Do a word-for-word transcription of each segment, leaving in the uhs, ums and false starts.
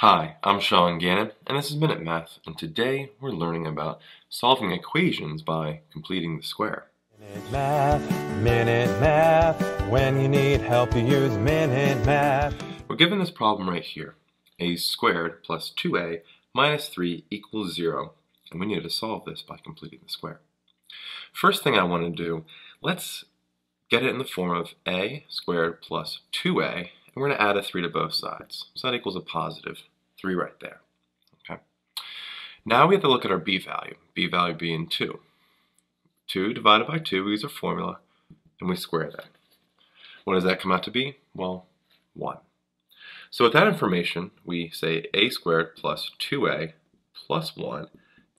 Hi, I'm Sean Gannon, and this is Minute Math, and today we're learning about solving equations by completing the square. Minute Math, Minute Math, when you need help you use Minute Math. We're given this problem right here, a squared plus two a minus three equals zero, and we need to solve this by completing the square. First thing I want to do, let's get it in the form of a squared plus two a. We're going to add a three to both sides, so that equals a positive three right there. Okay. Now we have to look at our b value, b value being two. two divided by two, we use our formula, and we square that. What does that come out to be? Well, one. So with that information, we say a squared plus two a plus one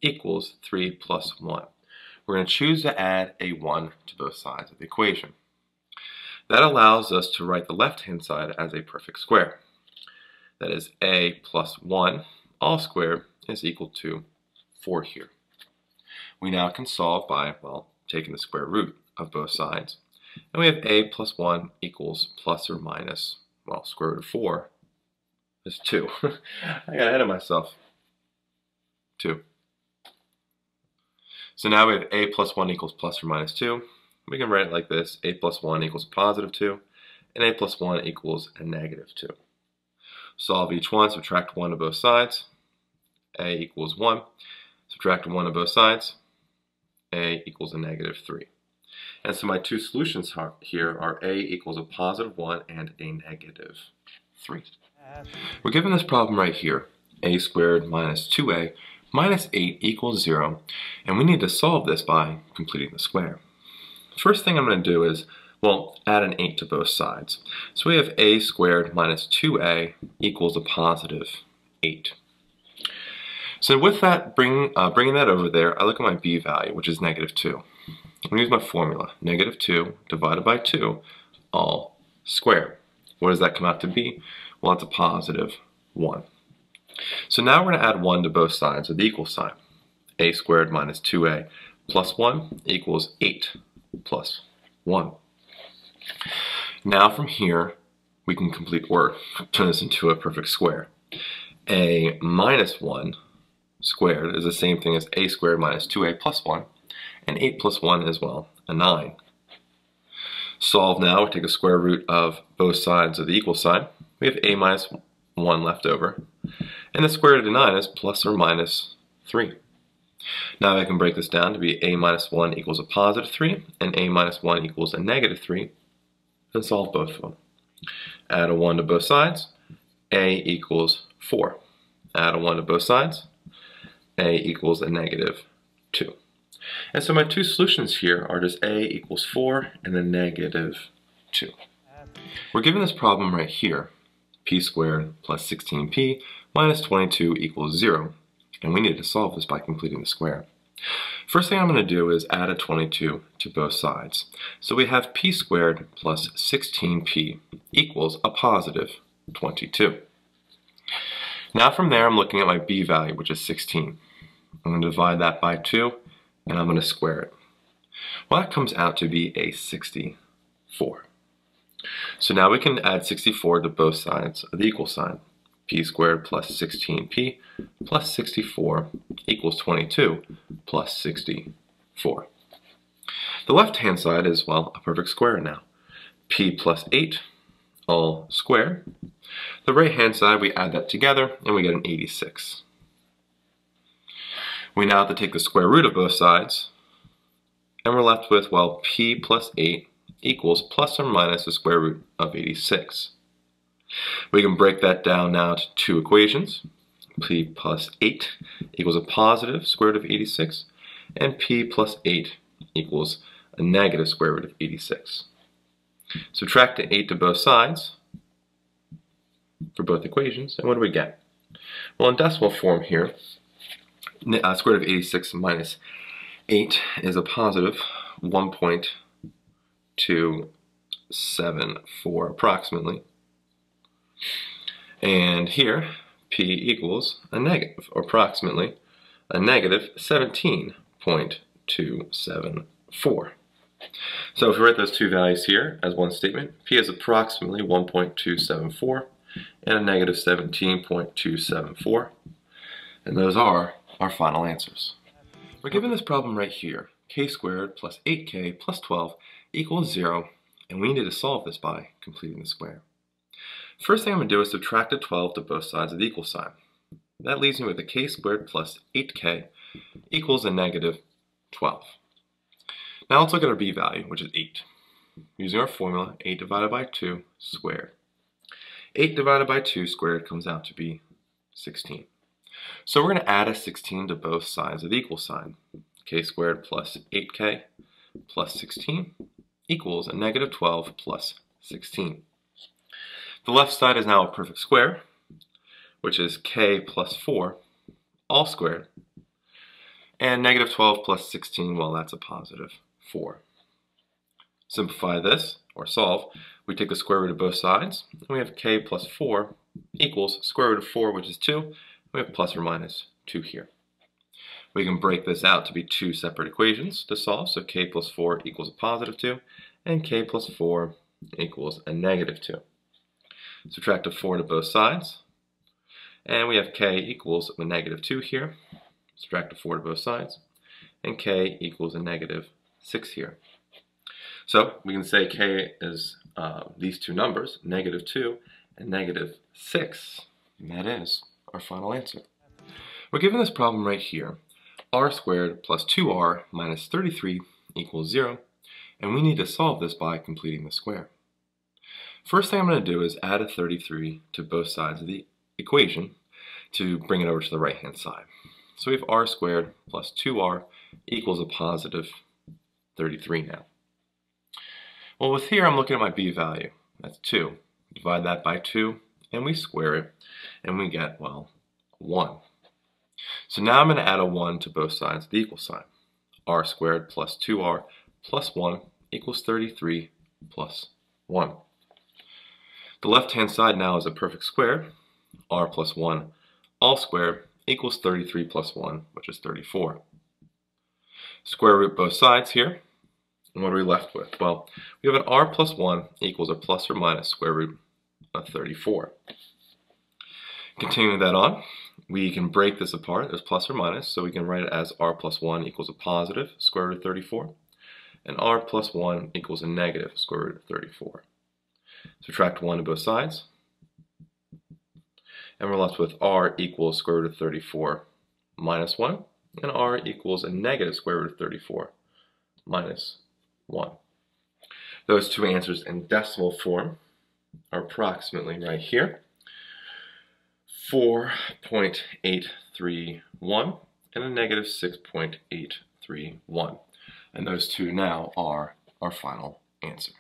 equals three plus one. We're going to choose to add a one to both sides of the equation. That allows us to write the left-hand side as a perfect square. That is, a plus one, all squared, is equal to four here. We now can solve by, well, taking the square root of both sides. And we have a plus one equals plus or minus, well, square root of four is two. I got ahead of myself. two. So now we have a plus one equals plus or minus two. We can write it like this, a plus one equals positive two, and a plus one equals a negative two. Solve each one, subtract one of both sides, a equals one, subtract one of both sides, a equals a negative three. And so my two solutions here are a equals a positive one and a negative three. We're given this problem right here, a squared minus two a minus eight equals zero, and we need to solve this by completing the square. First thing I'm going to do is, well, add an eight to both sides. So we have a squared minus two a equals a positive eight. So with that, bring, uh, bringing that over there, I look at my b value, which is negative two. I'm going to use my formula, negative two divided by two, all squared. What does that come out to be? Well, it's a positive one. So now we're going to add one to both sides, with the equal sign. A squared minus two a plus one equals eight. Plus one. Now from here we can complete or turn this into a perfect square. A minus one squared is the same thing as a squared minus two a plus one, and eight plus one is, well, a nine. Solve now, we take a square root of both sides of the equal sign. We have a minus one left over, and the square root of nine is plus or minus three. Now I can break this down to be a minus one equals a positive three, and a minus one equals a negative three, and solve both of them. Add a one to both sides, a equals four. Add a one to both sides, a equals a negative two. And so my two solutions here are just a equals four and a negative two. We're given this problem right here, p squared plus sixteen p minus twenty-two equals zero. And we need to solve this by completing the square. First thing I'm going to do is add a twenty-two to both sides. So we have p squared plus sixteen p equals a positive twenty-two. Now from there I'm looking at my b value, which is sixteen. I'm going to divide that by two, and I'm going to square it. Well, that comes out to be a sixty-four. So now we can add sixty-four to both sides of the equal sign. P squared plus sixteen p plus sixty-four equals twenty-two plus sixty-four. The left-hand side is, well, a perfect square now. P plus eight, all squared. The right-hand side, we add that together, and we get an eighty-six. We now have to take the square root of both sides, and we're left with, well, p plus eight equals plus or minus the square root of eighty-six. We can break that down now to two equations. P plus eight equals a positive square root of eighty-six, and p plus eight equals a negative square root of eighty-six. Subtract the eight to both sides for both equations, and what do we get? Well, in decimal form here, uh, square root of eighty-six minus eight is a positive one point two seven four approximately. And here, p equals a negative, or approximately a negative seventeen point two seven four. So if we write those two values here as one statement, p is approximately one point two seven four, and a negative seventeen point two seven four. And those are our final answers. We're given this problem right here, k squared plus eight k plus twelve equals zero, and we need to solve this by completing the square. First thing I'm going to do is subtract a twelve to both sides of the equal sign. That leaves me with a k squared plus eight k equals a negative twelve. Now let's look at our b value, which is eight. Using our formula, eight divided by two squared. eight divided by two squared comes out to be sixteen. So we're going to add a sixteen to both sides of the equal sign. K squared plus eight k plus sixteen equals a negative twelve plus sixteen. The left side is now a perfect square, which is k plus four, all squared. And negative twelve plus sixteen, well, that's a positive four. Simplify this, or solve. We take the square root of both sides, and we have k plus four equals square root of four, which is two. We have plus or minus two here. We can break this out to be two separate equations to solve. So k plus four equals a positive two, and k plus four equals a negative two. Subtract a four to both sides, and we have k equals a negative two here. Subtract a four to both sides, and k equals a negative six here. So we can say k is uh, these two numbers, negative two and negative six, and that is our final answer. We're given this problem right here, r squared plus two r minus thirty-three equals zero, and we need to solve this by completing the square. First thing I'm going to do is add a thirty-three to both sides of the equation to bring it over to the right hand side. So we have r squared plus two r equals a positive thirty-three now. Well, with here I'm looking at my b value, that's two. Divide that by two, and we square it, and we get, well, one. So now I'm going to add a one to both sides of the equal sign. R squared plus two r plus one equals thirty-three plus one. The left-hand side now is a perfect square. R plus one all squared equals thirty-three plus one, which is thirty-four. Square root both sides here, and what are we left with? Well, we have an r plus one equals a plus or minus square root of thirty-four. Continuing that on, we can break this apart as plus or minus, so we can write it as r plus one equals a positive square root of thirty-four, and r plus one equals a negative square root of thirty-four. Subtract one to both sides, and we're left with r equals square root of thirty-four minus one, and r equals a negative square root of thirty-four minus one. Those two answers in decimal form are approximately right here. four point eight three one and a negative six point eight three one. And those two now are our final answer.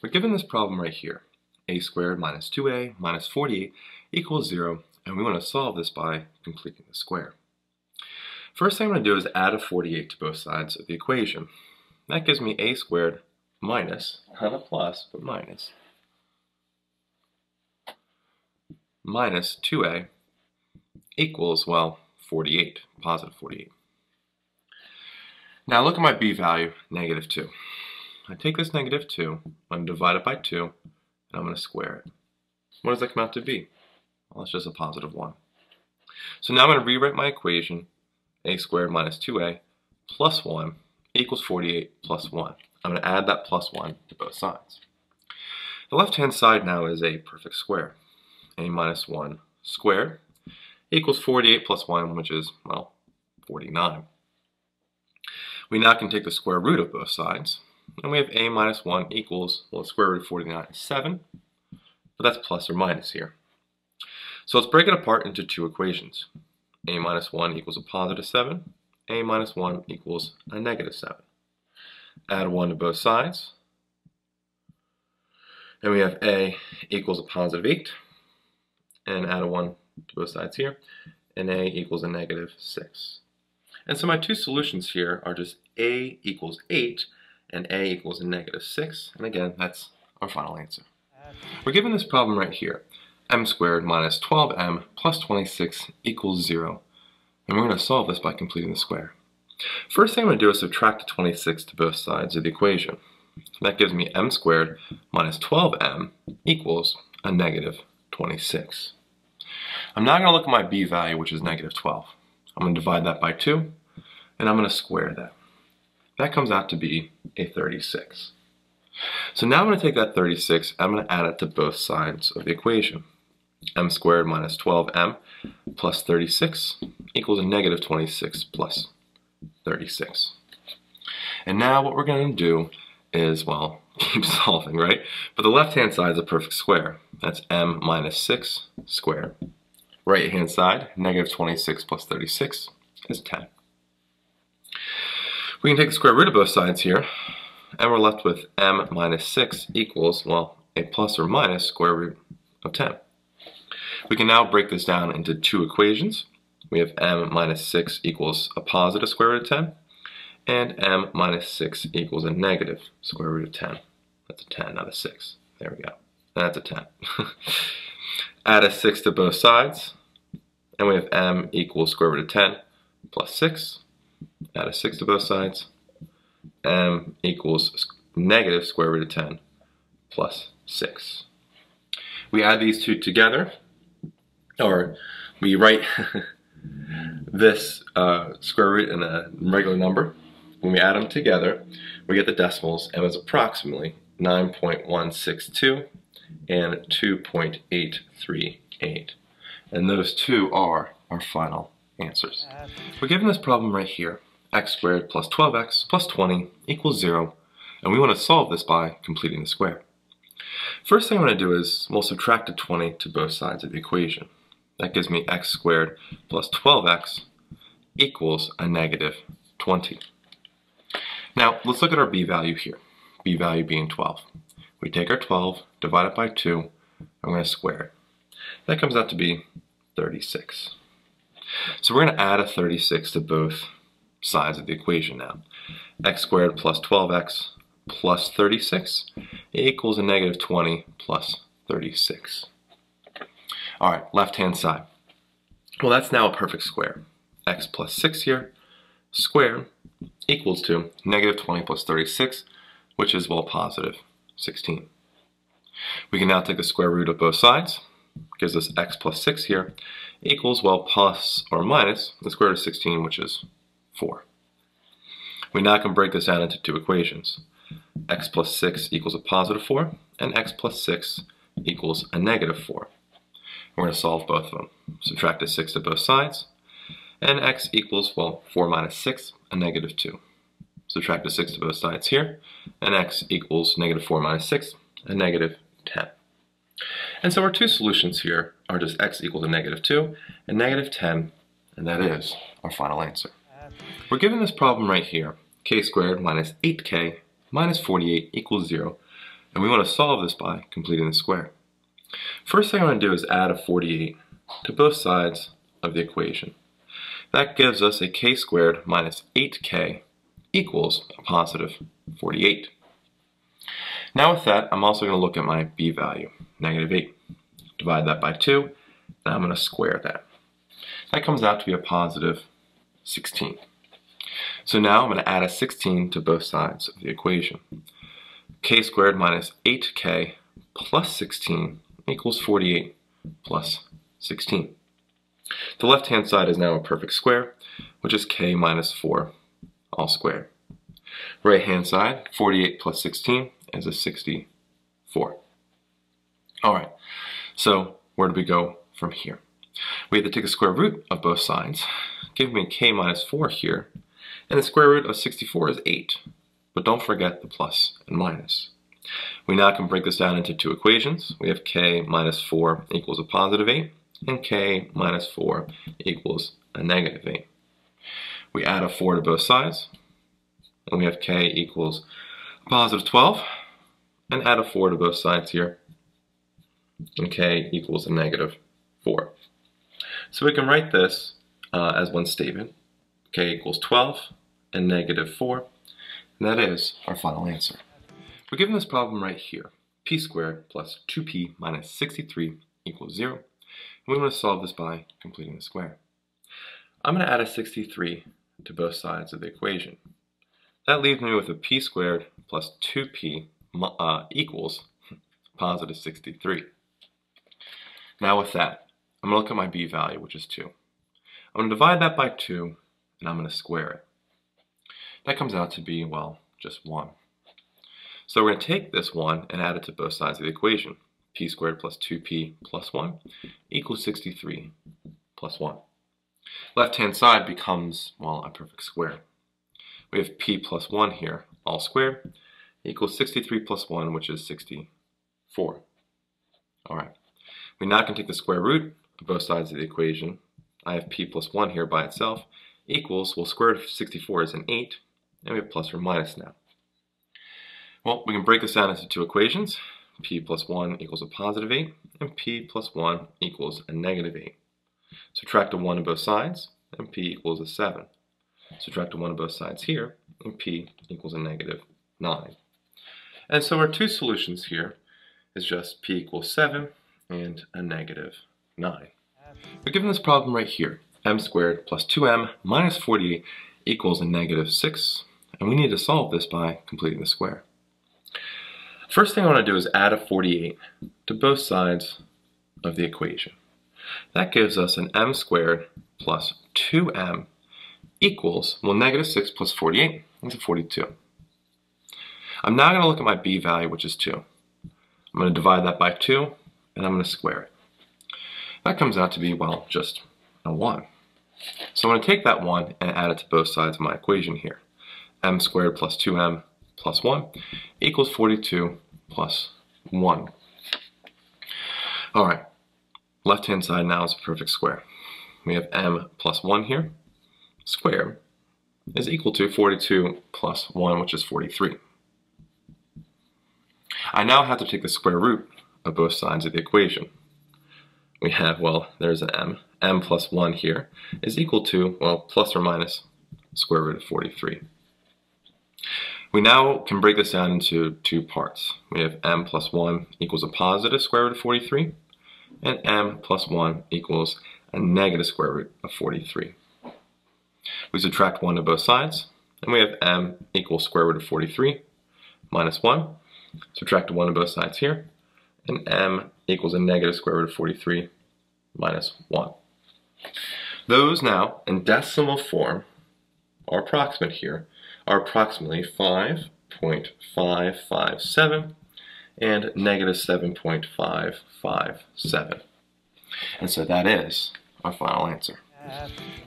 We're given this problem right here, a squared minus two a minus forty-eight equals zero, and we want to solve this by completing the square. First thing I'm going to do is add a forty-eight to both sides of the equation. That gives me a squared minus, not a plus, but minus, minus two a equals, well, forty-eight, positive forty-eight. Now look at my b value, negative two. I take this negative two, I'm going to divide it by two, and I'm going to square it. What does that come out to be? Well, it's just a positive one. So now I'm going to rewrite my equation, a squared minus two a plus one equals forty-eight plus one. I'm going to add that plus one to both sides. The left-hand side now is a perfect square. A minus one squared equals forty-eight plus one, which is, well, forty-nine. We now can take the square root of both sides, and we have a minus one equals, well, the square root of forty-nine is seven, but that's plus or minus here. So let's break it apart into two equations. A minus one equals a positive seven, a minus one equals a negative seven. Add one to both sides, and we have a equals a positive eight, and add a one to both sides here, and a equals a negative six. And so my two solutions here are just a equals eight, and a equals a negative six, and again, that's our final answer. We're given this problem right here, m squared minus twelve m plus twenty-six equals zero, and we're going to solve this by completing the square. First thing I'm going to do is subtract twenty-six to both sides of the equation. That gives me m squared minus twelve m equals a negative twenty-six. I'm now going to look at my b value, which is negative twelve. I'm going to divide that by two, and I'm going to square that. That comes out to be a thirty-six. So now I'm going to take that thirty-six, I'm going to add it to both sides of the equation. M squared minus twelve m plus thirty-six equals a negative twenty-six plus thirty-six. And now what we're going to do is, well, keep solving, right? But the left-hand side is a perfect square. That's m minus six squared. Right-hand side, negative twenty-six plus thirty-six is ten. We can take the square root of both sides here, and we're left with m minus six equals, well, a plus or minus square root of ten. We can now break this down into two equations. We have m minus six equals a positive square root of ten, and m minus six equals a negative square root of ten. That's a ten, not a six. There we go. That's a ten. Add a six to both sides, and we have m equals square root of ten plus six. Add a six to both sides. M equals negative square root of ten plus six. We add these two together, or we write this uh, square root in a regular number. When we add them together, we get the decimals, and it's approximately nine point one six two and two point eight three eight. And those two are our final answers. We're given this problem right here. X squared plus twelve x plus twenty equals zero, and we want to solve this by completing the square. First thing I'm going to do is, we'll subtract a twenty to both sides of the equation. That gives me x squared plus twelve x equals a negative twenty. Now let's look at our b value here, b value being twelve. We take our twelve, divide it by two, and we're going to square it. That comes out to be thirty-six. So we're going to add a thirty-six to both sides of the equation now. X squared plus twelve x plus thirty-six equals a negative twenty plus thirty-six. All right, left-hand side. Well, that's now a perfect square. X plus six here, square equals to negative twenty plus thirty-six, which is, well, positive sixteen. We can now take the square root of both sides. Gives us x plus six here equals, well, plus or minus the square root of sixteen, which is four. We now can break this down into two equations. X plus six equals a positive four, and x plus six equals a negative four. We're going to solve both of them. Subtract a six to both sides, and x equals, well, four minus six, a negative two. Subtract a six to both sides here, and x equals negative four minus six, a negative ten. And so our two solutions here are just x equals a negative two and negative ten, and that is our final answer. We're given this problem right here, k squared minus eight k minus forty-eight equals zero, and we want to solve this by completing the square. First thing I'm going to do is add a forty-eight to both sides of the equation. That gives us a k squared minus eight k equals a positive forty-eight. Now with that, I'm also going to look at my b value, negative eight. Divide that by two, and I'm going to square that. That comes out to be a positive sixteen. So now I'm going to add a sixteen to both sides of the equation. K squared minus eight k plus sixteen equals forty-eight plus sixteen. The left-hand side is now a perfect square, which is k minus four all squared. Right-hand side, forty-eight plus sixteen is a sixty-four. All right, so where do we go from here? We have to take the square root of both sides. Give me k minus four here, and the square root of sixty-four is eight, but don't forget the plus and minus. We now can break this down into two equations. We have k minus four equals a positive eight, and k minus four equals a negative eight. We add a four to both sides, and we have k equals positive twelve, and add a four to both sides here, and k equals a negative four. So we can write this uh, as one statement, k equals twelve and negative four, and that is our final answer. We're given this problem right here, p squared plus two p minus sixty-three equals zero, and we want to solve this by completing the square. I'm going to add a sixty-three to both sides of the equation. That leaves me with a p squared plus two p uh, equals positive sixty-three. Now with that, I'm going to look at my b value, which is two. I'm going to divide that by two, and I'm going to square it. That comes out to be, well, just one. So we're going to take this one and add it to both sides of the equation. P squared plus two p plus one equals sixty-three plus one. Left-hand side becomes, well, a perfect square. We have p plus one here, all squared, equals sixty-three plus one, which is sixty-four. All right. We now can take the square root of both sides of the equation. I have p plus one here by itself equals, well, square root of sixty-four is an eight, and we have plus or minus now. Well, we can break this down into two equations. P plus one equals a positive eight, and p plus one equals a negative eight. Subtract a one on both sides, and p equals a seven. Subtract a one on both sides here, and p equals a negative nine. And so our two solutions here is just p equals seven and a negative nine. We're given this problem right here. M squared plus two m minus forty-eight equals a negative six, and we need to solve this by completing the square. First thing I want to do is add a forty-eight to both sides of the equation. That gives us an m squared plus two m equals, well, negative six plus forty-eight, that's a forty-two. I'm now going to look at my b value, which is two. I'm going to divide that by two, and I'm going to square it. That comes out to be, well, just a one. So I'm going to take that one and add it to both sides of my equation here. M squared plus two m plus one equals forty-two plus one. All right, left-hand side now is a perfect square. We have m plus one here. Square is equal to forty-two plus one, which is forty-three. I now have to take the square root of both sides of the equation. We have, well, there's an m. m plus one here is equal to, well, plus or minus square root of forty-three. We now can break this down into two parts. We have m plus one equals a positive square root of forty-three, and m plus one equals a negative square root of forty-three. We subtract one to both sides, and we have m equals square root of forty-three minus one. Subtract one to both sides here, and m equals a negative square root of forty-three minus one. Those now, in decimal form, are approximate here, are approximately five point five five seven and negative seven point five five seven. And so that is our final answer.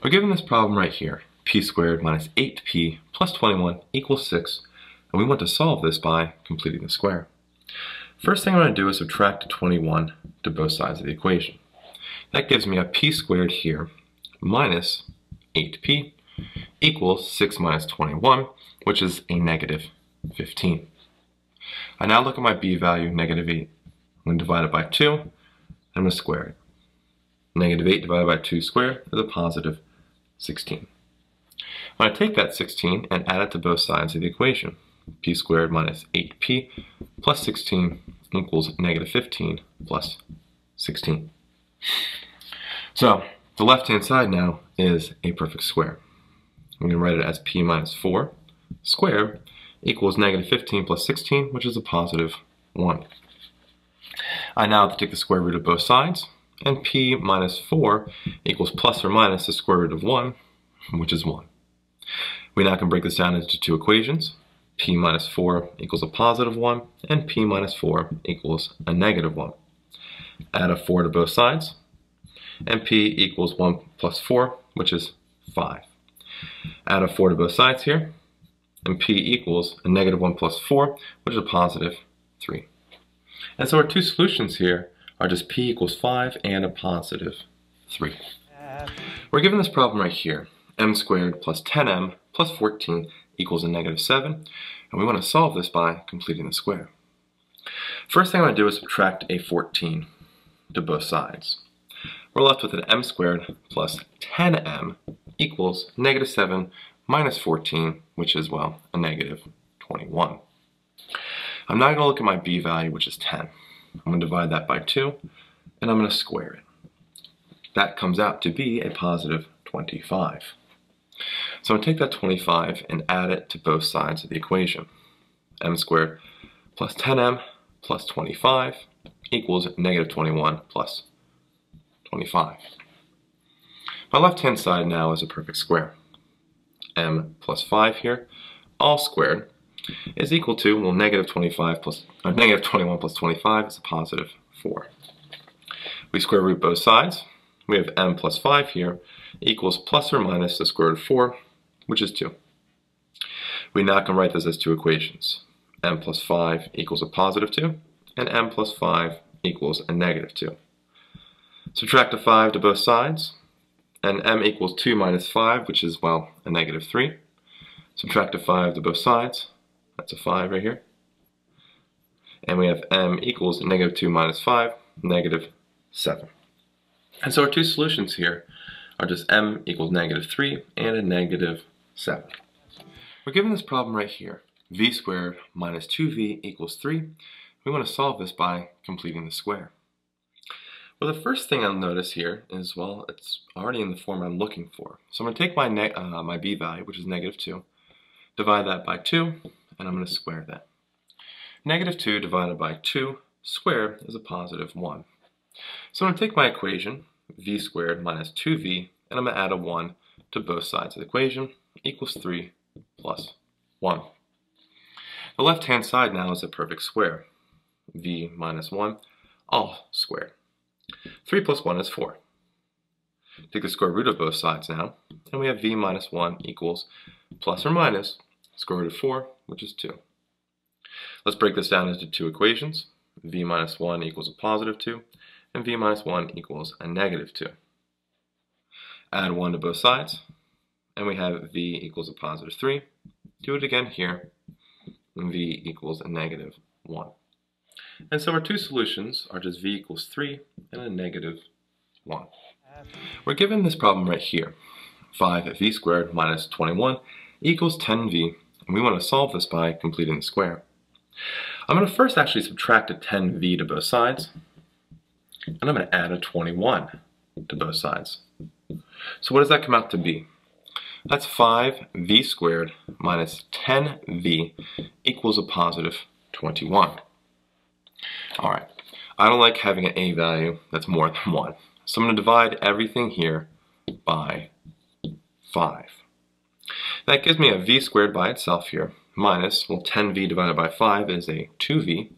We're given this problem right here, p squared minus eight p plus twenty-one equals six, and we want to solve this by completing the square. First thing I'm going to do is subtract twenty-one to both sides of the equation. That gives me a p squared here minus eight p equals six minus twenty-one, which is a negative fifteen. I now look at my b value, negative eight. I'm going to divide it by two, and I'm going to square it. Negative eight divided by two squared is a positive sixteen. I'm going to take that sixteen and add it to both sides of the equation. P squared minus eight p plus sixteen equals negative fifteen plus sixteen. So the left-hand side now is a perfect square. I'm going to write it as p minus four squared equals negative fifteen plus sixteen, which is a positive one. I now have to take the square root of both sides, and p minus four equals plus or minus the square root of one, which is one. We now can break this down into two equations. P minus four equals a positive one, and p minus four equals a negative one. Add a four to both sides, and p equals one plus four, which is five. Add a four to both sides here, and p equals a negative one plus four, which is a positive three. And so our two solutions here are just p equals five and a positive three. We're given this problem right here, m squared plus ten m plus fourteen equals a negative seven, and we want to solve this by completing the square. First thing I'm going to do is subtract a fourteen to both sides. We're left with an m squared plus ten m equals negative seven minus fourteen, which is, well, a negative twenty-one. I'm now going to look at my b value, which is ten. I'm going to divide that by two, and I'm going to square it. That comes out to be a positive twenty-five. So I'm going to take that twenty-five and add it to both sides of the equation. M squared plus ten m plus twenty-five equals negative twenty-one plus twenty-five. My left-hand side now is a perfect square. M plus five here, all squared, is equal to, well, negative twenty-five plus, or negative twenty-one plus twenty-five is a positive four. We square root both sides. We have m plus five here equals plus or minus the square root of four, which is two. We now can write this as two equations. M plus five equals a positive two, and m plus five equals a negative two. Subtract a five to both sides, and m equals two minus five, which is, well, a negative three. Subtract a five to both sides. That's a five right here. And we have m equals negative two minus five, negative seven. And so our two solutions here are just m equals negative three and a negative seven. We're given this problem right here, v squared minus two v equals three. We want to solve this by completing the square. Well, the first thing I'll notice here is, well, it's already in the form I'm looking for. So I'm going to take my, ne uh, my b value, which is negative two, divide that by two, and I'm going to square that. Negative two divided by two squared is a positive one. So I'm going to take my equation, v squared minus two v, and I'm going to add a one to both sides of the equation, equals three plus one. The left-hand side now is a perfect square, v minus one, all squared. three plus one is four. Take the square root of both sides now, and we have v minus one equals plus or minus square root of four, which is two. Let's break this down into two equations. V minus one equals a positive two, and v minus one equals a negative two. Add one to both sides, and we have v equals a positive three. Do it again here, and v equals a negative one. And so our two solutions are just v equals three and a negative one. We're given this problem right here, five v squared minus twenty-one equals ten v, and we want to solve this by completing the square. I'm going to first actually subtract a ten v to both sides, and I'm going to add a twenty-one to both sides. So what does that come out to be? That's five v squared minus ten v equals a positive twenty-one. All right, I don't like having an a value that's more than one. So I'm going to divide everything here by five. That gives me a v squared by itself here, minus, well, ten v divided by five is a two v,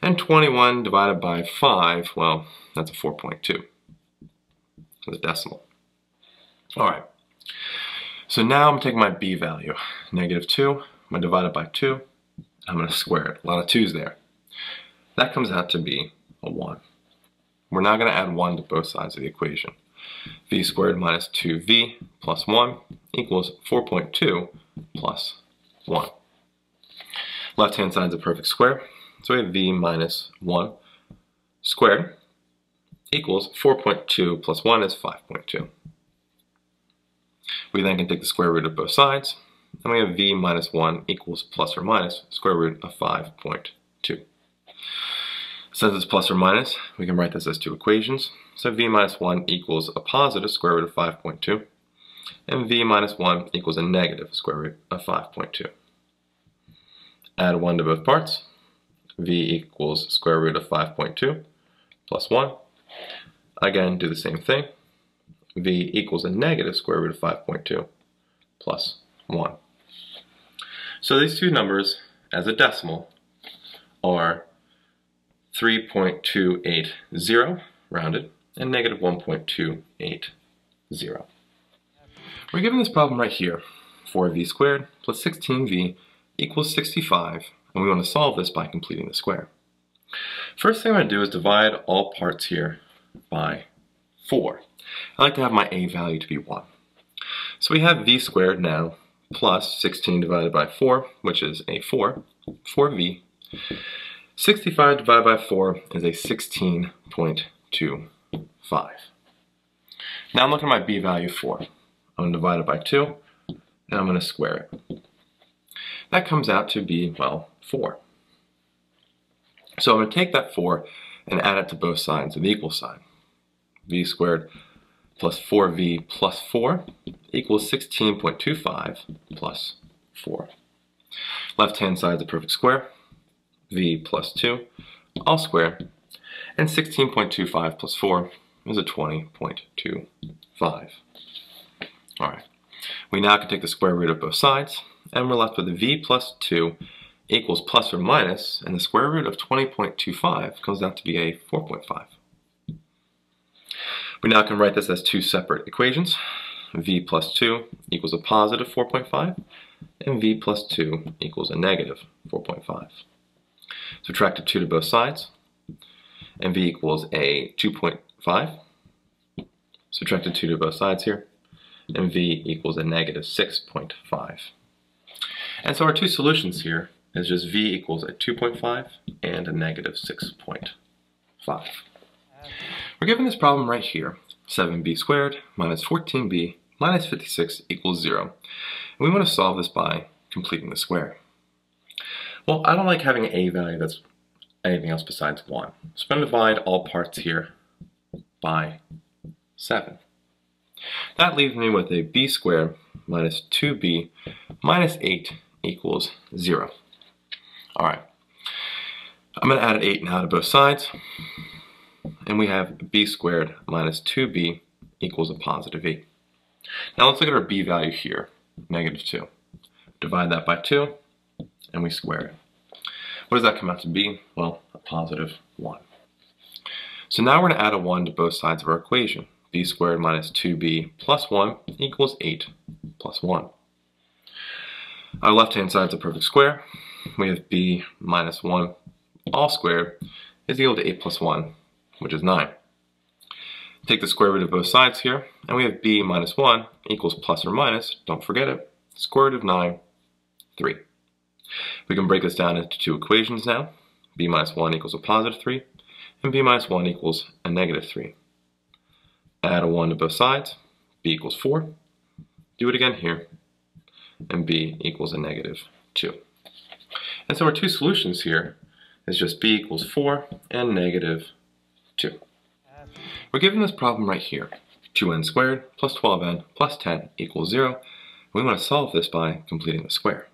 and twenty-one divided by five, well, that's a four point two, that's a decimal. All right, so now I'm taking my b value, negative two, I'm going to divide it by two, I'm going to square it, a lot of twos there. That comes out to be a one. We're now going to add one to both sides of the equation. V squared minus two v plus one equals four point two plus one. Left-hand side is a perfect square, so we have v minus one squared equals four point two plus one is five point two. We then can take the square root of both sides, and we have v minus one equals plus or minus square root of five point two. Since it's plus or minus, we can write this as two equations. So v minus one equals a positive square root of five point two, and v minus one equals a negative square root of five point two. Add one to both parts. V equals square root of five point two plus one. Again, do the same thing. V equals a negative square root of five point two plus one. So these two numbers, as a decimal, are three point two eight zero rounded and negative one point two eight zero. We're given this problem right here, four v squared plus sixteen v equals sixty-five, and we want to solve this by completing the square. First thing I'm going to do is divide all parts here by four. I like to have my a value to be one. So we have v squared now plus sixteen divided by four, which is a four, four v. sixty-five divided by four is a sixteen point two five. Now I'm looking at my b value four. I'm going to divide it by two, and I'm going to square it. That comes out to be, well, four. So I'm going to take that four and add it to both sides of the equal sign. V squared plus four v plus four equals sixteen point two five plus four. Left-hand side is the perfect square. V plus two, all squared, and sixteen point two five plus four is a twenty point two five. All right. We now can take the square root of both sides, and we're left with v plus two equals plus or minus, and the square root of twenty point two five comes out to be a four point five. We now can write this as two separate equations. V plus two equals a positive four point five, and v plus two equals a negative four point five. Subtract two to both sides, and v equals a two point five. Subtract two to both sides here, and v equals a negative six point five. And so our two solutions here is just v equals a two point five and a negative six point five. We're given this problem right here, seven b squared minus fourteen b minus fifty-six equals zero. And we want to solve this by completing the square. Well, I don't like having an a value that's anything else besides one. So I'm going to divide all parts here by seven. That leaves me with a b squared minus two b minus eight equals zero. All right, I'm going to add an eight now to both sides, and we have b squared minus two b equals a positive eight. Now let's look at our b value here, negative two. Divide that by two, and we square it. What does that come out to be? Well, a positive one. So now we're going to add a one to both sides of our equation. B squared minus two b plus one equals eight plus one. Our left-hand side is a perfect square. We have b minus one all squared is equal to eight plus one, which is nine. Take the square root of both sides here, and we have b minus one equals plus or minus, don't forget it, square root of nine, three. We can break this down into two equations now. B minus one equals a positive three, and b minus one equals a negative three. Add a one to both sides, b equals four. Do it again here, and b equals a negative two. And so our two solutions here is just b equals four and negative two. We're given this problem right here, two n squared plus twelve n plus ten equals zero. We want to solve this by completing the square.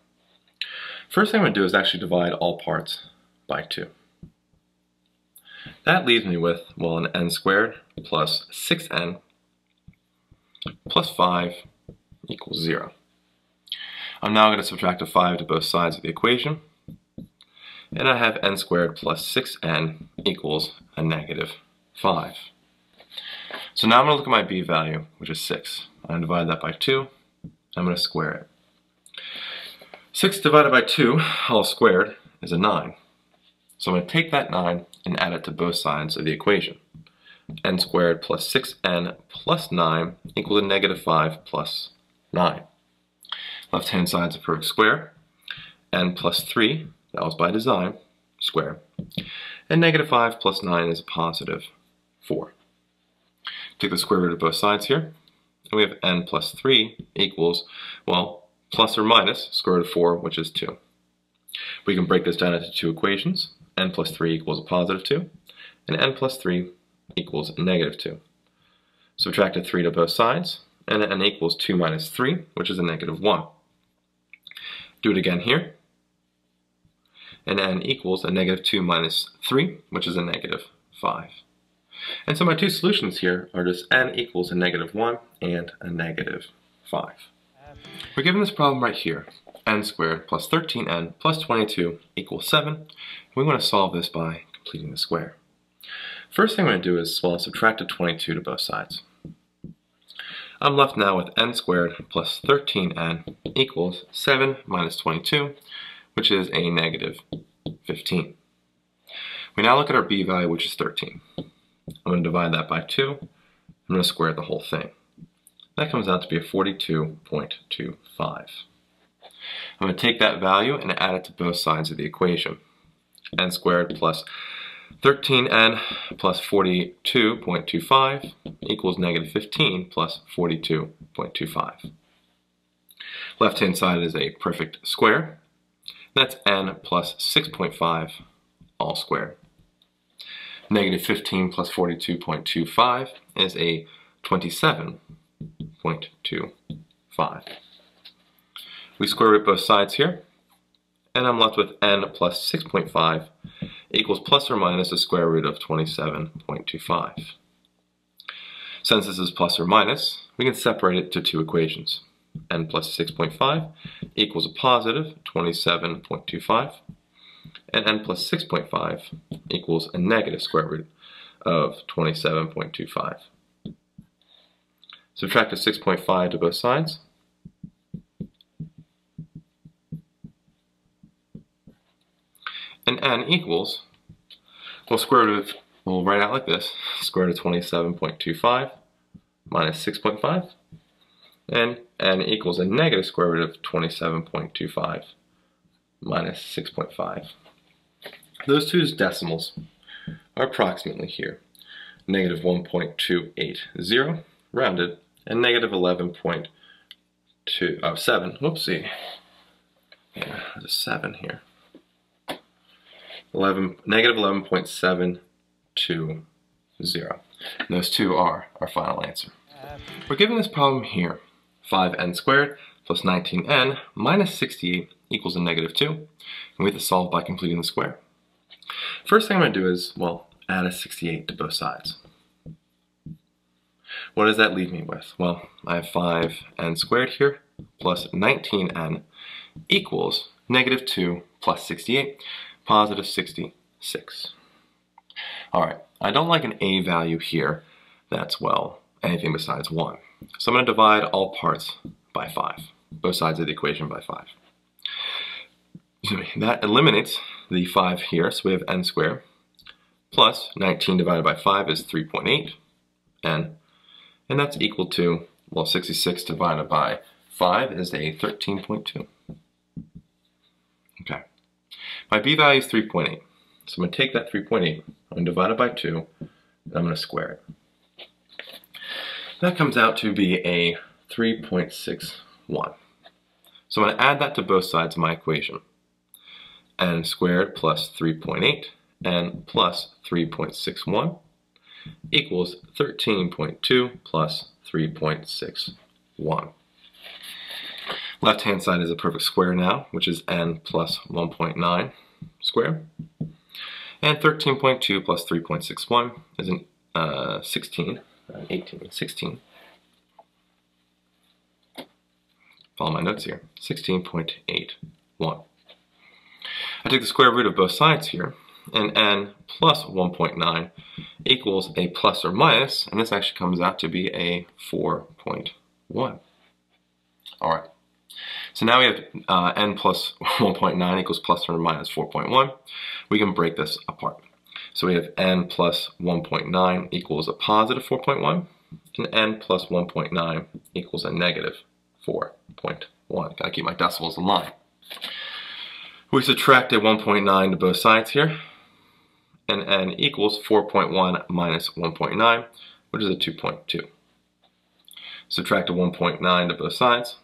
First thing I'm going to do is actually divide all parts by two. That leaves me with, well, an n squared plus six n plus five equals zero. I'm now going to subtract a five to both sides of the equation, and I have n squared plus six n equals a negative five. So now I'm going to look at my b value, which is six. I'm going to divide that by two, I'm going to square it. six divided by two, all squared, is a nine. So I'm going to take that nine and add it to both sides of the equation. n squared plus six n plus nine equals a negative five plus nine. Left-hand side's a perfect square. n plus three, that was by design, square. And negative five plus nine is a positive four. Take the square root of both sides here, and we have n plus three equals, well, plus or minus square root of four, which is two. We can break this down into two equations. n plus three equals a positive two, and n plus three equals a negative two. Subtract a three to both sides, and n equals two minus three, which is a negative one. Do it again here, and n equals a negative two minus three, which is a negative five. And so my two solutions here are just n equals a negative one and a negative five. We're given this problem right here, n squared plus thirteen n plus twenty-two equals seven. We want to solve this by completing the square. First thing I'm going to do is, well, subtract a twenty-two to both sides. I'm left now with n squared plus thirteen n equals seven minus twenty-two, which is a negative fifteen. We now look at our b value, which is thirteen. I'm going to divide that by two. I'm going to square the whole thing. That comes out to be a forty-two point two five. I'm going to take that value and add it to both sides of the equation. n squared plus thirteen n plus forty-two point two five equals negative fifteen plus forty-two point two five. Left-hand side is a perfect square. That's n plus six point five all squared. Negative fifteen plus forty-two point two five is a twenty-seven point two five. We square root both sides here, and I'm left with n plus six point five equals plus or minus the square root of twenty-seven point two five. Since this is plus or minus, we can separate it to two equations. N plus six point five equals a positive twenty-seven point two five, and n plus six point five equals a negative square root of twenty-seven point two five. Subtract a six point five to both sides. And n equals, well, square root of, we'll write out like this, square root of twenty-seven point two five minus six point five, and n equals a negative square root of twenty-seven point two five minus six point five. Those two decimals are approximately here, negative one point two eight zero rounded, and negative eleven point two seven, whoopsie, yeah, there's a seven here, eleven, negative eleven point seven two zero. And those two are our final answer. We're given this problem here, five n squared plus nineteen n minus sixty-eight equals a negative two, and we have to solve by completing the square. First thing I'm going to do is, well, add a sixty-eight to both sides. What does that leave me with? Well, I have five n squared here plus nineteen n equals negative two plus sixty-eight, positive sixty-six. All right, I don't like an a value here that's, well, anything besides one. So I'm going to divide all parts by five, both sides of the equation by five. That eliminates the five here, so we have n squared plus nineteen divided by five is three point eight n, and that's equal to, well, sixty-six divided by five is a thirteen point two. Okay, my b value is three point eight, so I'm going to take that three point eight, I'm going to divide it by two, and I'm going to square it. That comes out to be a three point six one. So I'm going to add that to both sides of my equation. N squared plus three point eight n plus three point six one equals thirteen point two plus three point six one. Left hand side is a perfect square now, which is n plus one point nine squared, and thirteen point two plus three point six one is an uh, sixteen, eighteen, sixteen. Follow my notes here, sixteen point eight one. I take the square root of both sides here, and n plus one point nine equals a plus or minus, and this actually comes out to be a four point one. All right, so now we have uh, n plus one point nine equals plus or minus four point one. We can break this apart. So we have n plus one point nine equals a positive four point one, and n plus one point nine equals a negative four point one. Gotta keep my decimals in line. We subtract a one point nine to both sides here, and n equals four point one minus one point nine, which is a two point two. Subtract a one point nine to both sides,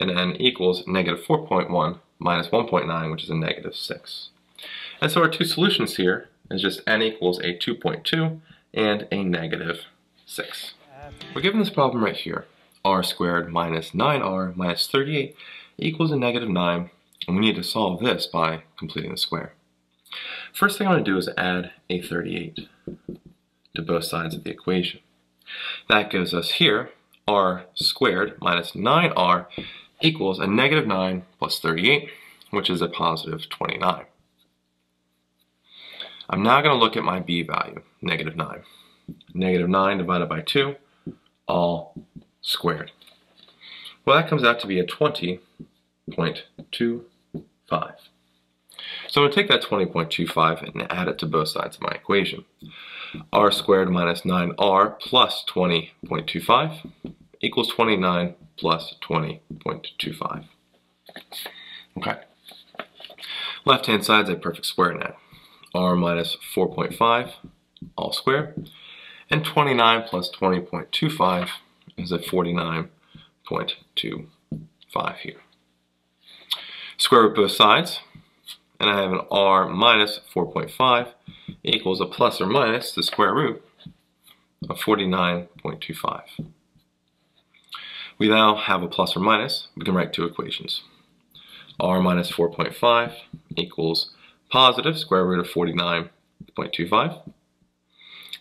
and n equals negative four point one minus one point nine, which is a negative six. And so our two solutions here is just n equals a two point two and a negative six. We're given this problem right here, r squared minus nine r minus thirty-eight equals a negative nine, and we need to solve this by completing the square. First thing I'm going to do is add a thirty-eight to both sides of the equation. That gives us here r squared minus nine r equals a negative nine plus thirty-eight, which is a positive twenty-nine. I'm now going to look at my b value, negative nine. Negative nine divided by two, all squared. Well, that comes out to be a twenty point two five. So I'm going to take that twenty point two five and add it to both sides of my equation. R squared minus nine r plus twenty point two five equals twenty-nine plus twenty point two five. Okay. Left hand side is a perfect square now. R minus four point five all squared, and twenty-nine plus twenty point two five is a forty-nine point two five here. Square root both sides, and I have an r minus four point five equals a plus or minus the square root of forty-nine point two five. We now have a plus or minus. We can write two equations. R minus four point five equals positive square root of forty-nine point two five,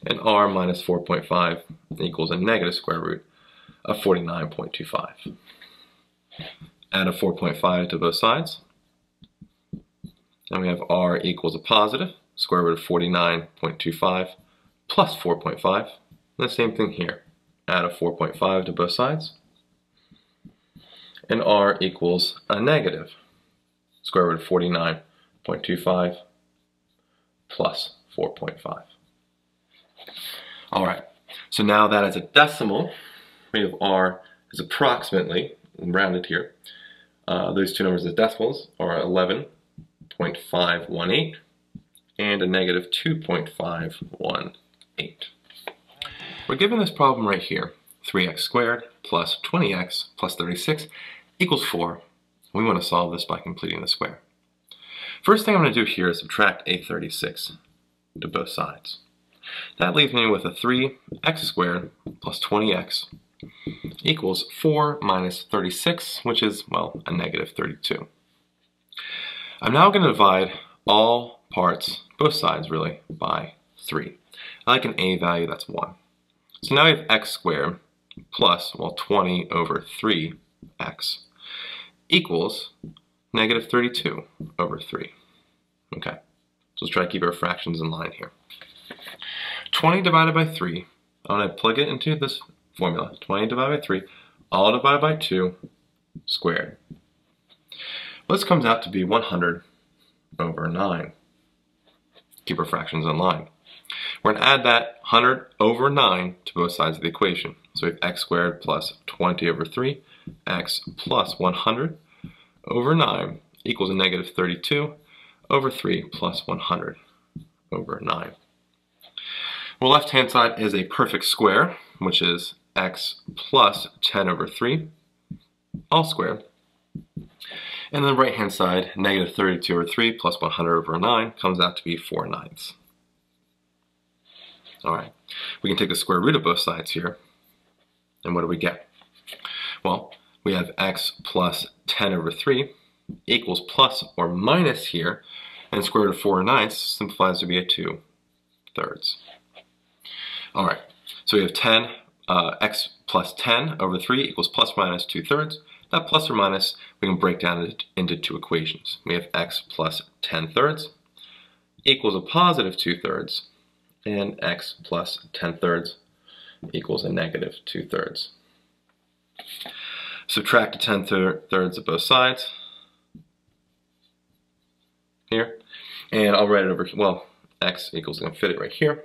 and r minus four point five equals a negative square root of forty-nine point two five. Add a four point five to both sides, and we have r equals a positive square root of forty-nine point two five plus four point five. The same thing here. Add a four point five to both sides, and r equals a negative square root of forty-nine point two five plus four point five. All right, so now that is a decimal. We have r is approximately, rounded here, uh, those two numbers as decimals are eleven point five one eight and a negative two point five one eight. We're given this problem right here, three x squared plus twenty x plus thirty-six equals four. We want to solve this by completing the square. First thing I'm going to do here is subtract a thirty-six to both sides. That leaves me with a three x squared plus twenty x equals four minus thirty-six, which is, well, a negative thirty-two. I'm now going to divide all parts, both sides really, by three. I like an a value, that's one. So now we have x squared plus, well, twenty over three x equals negative thirty-two over three. Okay, so let's try to keep our fractions in line here. twenty divided by three, I'm going to plug it into this formula. twenty divided by three, all divided by two squared. Well, this comes out to be one hundred over nine. Keep our fractions in line. We're going to add that one hundred over nine to both sides of the equation. So we have x squared plus twenty over three, x plus one hundred over nine equals a negative thirty-two over three plus one hundred over nine. Well, left-hand side is a perfect square, which is x plus ten over three, all squared. And then the right-hand side, negative thirty-two over three plus one hundred over nine comes out to be four ninths. All right, we can take the square root of both sides here, and what do we get? Well, we have x plus ten over three equals plus or minus here, and the square root of four ninths simplifies to be a two thirds. All right, so we have ten, uh, x plus ten over three equals plus minus two thirds. That plus or minus we can break down into two equations. We have x plus ten thirds equals a positive two thirds, and x plus ten thirds equals a negative two thirds. Subtract ten thir thirds of both sides here, and I'll write it over, well, x equals, I'm gonna fit it right here.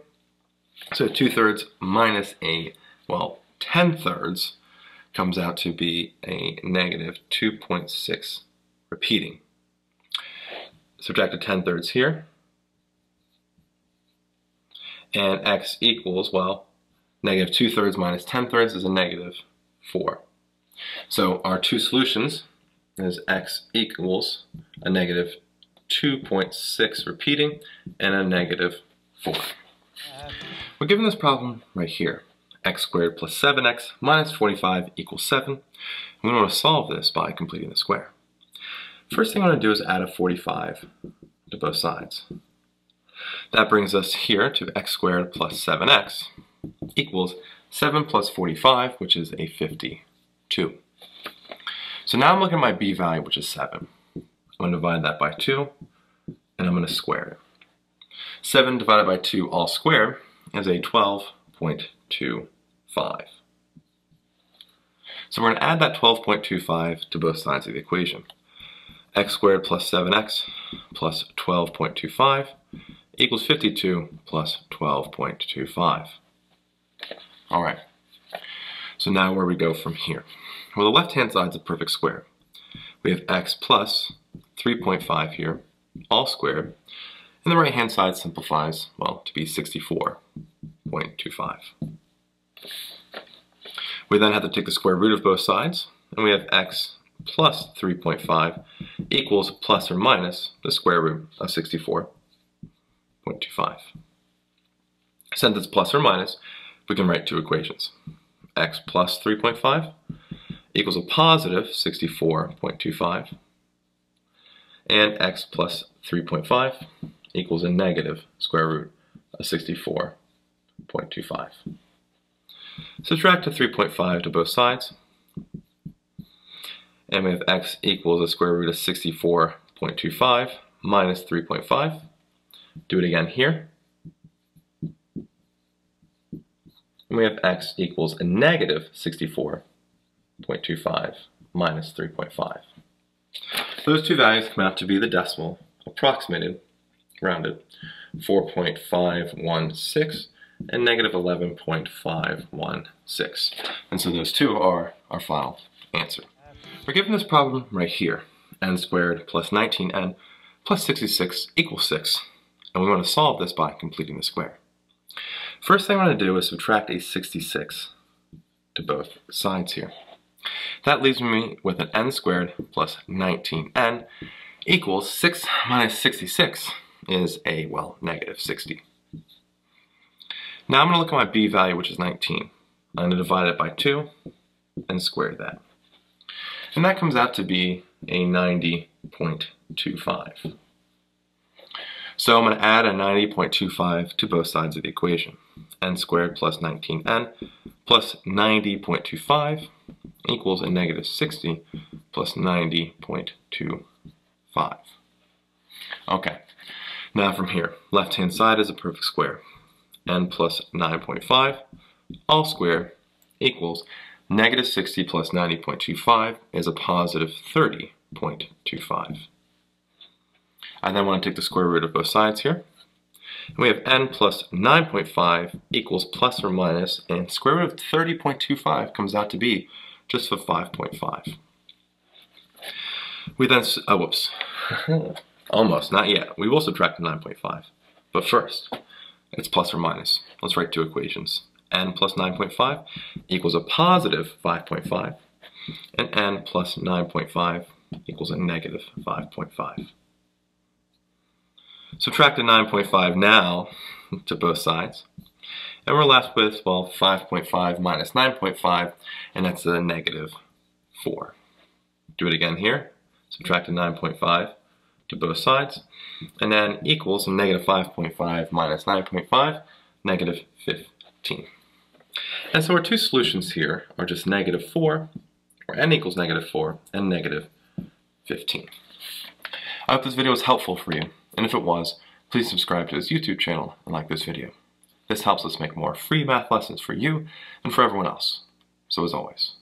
So two thirds minus a, well, ten thirds comes out to be a negative two point six repeating. Subtract a ten thirds here, and x equals, well, negative two thirds minus ten thirds is a negative four. So our two solutions is x equals a negative two point six repeating and a negative four. We're given this problem right here. X squared plus seven x minus forty-five equals seven. And we want to solve this by completing the square. First thing I want to do is add a forty-five to both sides. That brings us here to x squared plus seven x equals seven plus forty-five, which is a fifty. two. So now I'm looking at my b value, which is seven. I'm going to divide that by two, and I'm going to square it. seven divided by two all squared is a twelve point two five. So we're going to add that twelve point two five to both sides of the equation. X squared plus seven x plus twelve point two five equals fifty-two plus twelve point two five. All right. So now where we go from here. Well, the left-hand side's a perfect square. We have x plus three point five here, all squared, and the right-hand side simplifies, well, to be sixty-four point two five. We then have to take the square root of both sides, and we have x plus three point five equals plus or minus the square root of sixty-four point two five. Since it's plus or minus, we can write two equations. X plus three point five equals a positive sixty-four point two five, and x plus three point five equals a negative square root of sixty-four point two five. point two five. Subtract a three point five to both sides, and we have x equals the square root of sixty-four point two five minus three point five. Do it again here. And we have x equals a negative sixty-four point two five minus three point five. Those two values come out to be the decimal, approximated, rounded, four point five one six and negative eleven point five one six. And so those two are our final answer. We're given this problem right here, n squared plus nineteen n plus sixty-six equals six, and we want to solve this by completing the square. First thing I want to do is subtract a sixty-six to both sides here. That leaves me with an n squared plus nineteen n equals six minus sixty-six is a, well, negative sixty. Now I'm going to look at my b value, which is nineteen. I'm going to divide it by two and square that. And that comes out to be a ninety point two five. So I'm going to add a ninety point two five to both sides of the equation. n squared plus nineteen n plus ninety point two five equals a negative sixty plus ninety point two five. Okay, now from here, left-hand side is a perfect square. n plus nine point five all squared equals negative sixty plus ninety point two five is a positive thirty point two five. I then want to take the square root of both sides here. And we have n plus nine point five equals plus or minus, and square root of thirty point two five comes out to be just for five point five. We then, oh whoops, almost, not yet. We will subtract the nine point five, but first, it's plus or minus. Let's write two equations. n plus nine point five equals a positive five point five, and n plus nine point five equals a negative five point five. Subtract a nine point five now to both sides, and we're left with, well, five point five minus nine point five, and that's a negative four. Do it again here. Subtract a nine point five to both sides, and then equals negative five point five minus nine point five, negative fifteen. And so our two solutions here are just negative four, or n equals negative four, and negative fifteen. I hope this video was helpful for you, and if it was, please subscribe to this YouTube channel and like this video. This helps us make more free math lessons for you and for everyone else. So as always,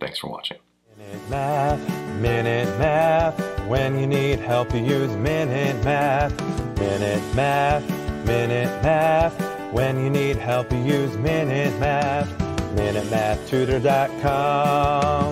thanks for watching. Minute Math, Minute Math, when you need help you use Minute Math. Minute Math, Minute Math, when you need help you use Minute Math. Minute Math Tutor dot com